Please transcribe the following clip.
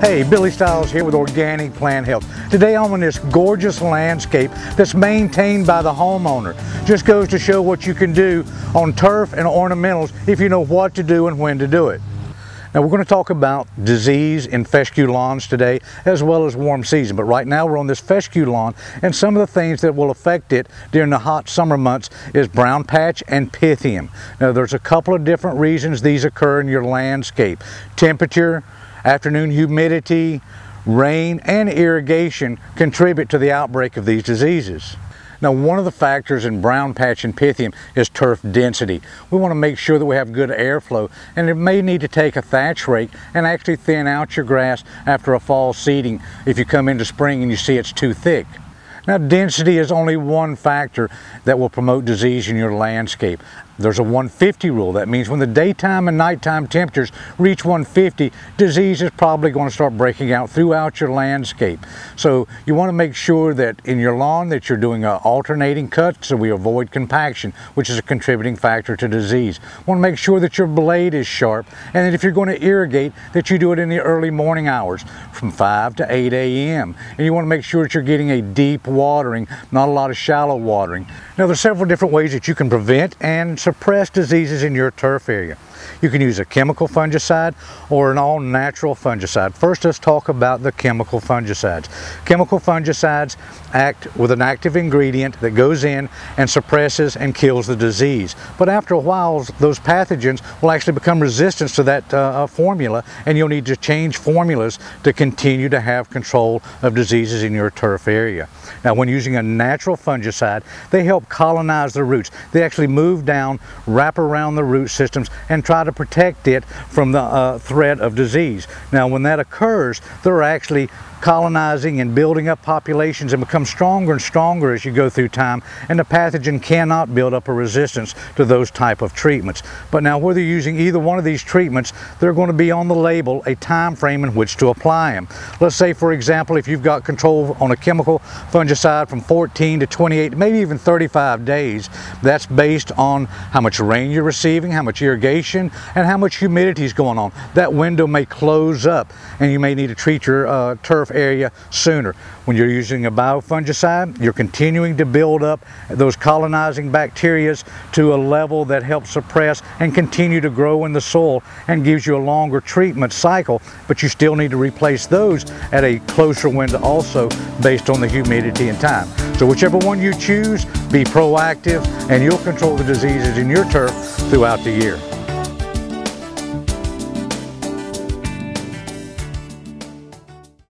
Hey, Billy Styles here with Organic Plant Health. Today I'm on this gorgeous landscape that's maintained by the homeowner. Just goes to show what you can do on turf and ornamentals if you know what to do and when to do it. Now we're going to talk about disease in fescue lawns today as well as warm season, but right now we're on this fescue lawn, and some of the things that will affect it during the hot summer months is brown patch and pythium. Now there's a couple of different reasons these occur in your landscape: temperature, afternoon humidity, rain, and irrigation contribute to the outbreak of these diseases. Now, one of the factors in brown patch and pythium is turf density. We want to make sure that we have good airflow, and it may need to take a thatch rake and actually thin out your grass after a fall seeding if you come into spring and you see it's too thick. Now, density is only one factor that will promote disease in your landscape. There's a 150 rule. That means when the daytime and nighttime temperatures reach 150, disease is probably going to start breaking out throughout your landscape. So you want to make sure that in your lawn that you're doing alternating cuts so we avoid compaction, which is a contributing factor to disease. You want to make sure that your blade is sharp, and that if you're going to irrigate that you do it in the early morning hours from 5 to 8 a.m. And you want to make sure that you're getting a deep watering, not a lot of shallow watering. Now there's several different ways that you can prevent and suppress diseases in your turf area. You can use a chemical fungicide or an all-natural fungicide. First, let's talk about the chemical fungicides. Chemical fungicides act with an active ingredient that goes in and suppresses and kills the disease. But after a while, those pathogens will actually become resistant to that formula, and you'll need to change formulas to continue to have control of diseases in your turf area. Now, when using a natural fungicide, they help colonize the roots. They actually move down, wrap around the root systems, and try to protect it from the threat of disease. Now when that occurs, they're actually colonizing and building up populations and become stronger and stronger as you go through time, and the pathogen cannot build up a resistance to those type of treatments. But now whether you're using either one of these treatments, they're going to be on the label a time frame in which to apply them. Let's say, for example, if you've got control on a chemical fungicide from 14 to 28, maybe even 35 days, that's based on how much rain you're receiving, how much irrigation, and how much humidity is going on. That window may close up and you may need to treat your turf area sooner. When you're using a biofungicide, you're continuing to build up those colonizing bacteria to a level that helps suppress and continue to grow in the soil and gives you a longer treatment cycle, but you still need to replace those at a closer window also based on the humidity and time. So whichever one you choose, be proactive and you'll control the diseases in your turf throughout the year.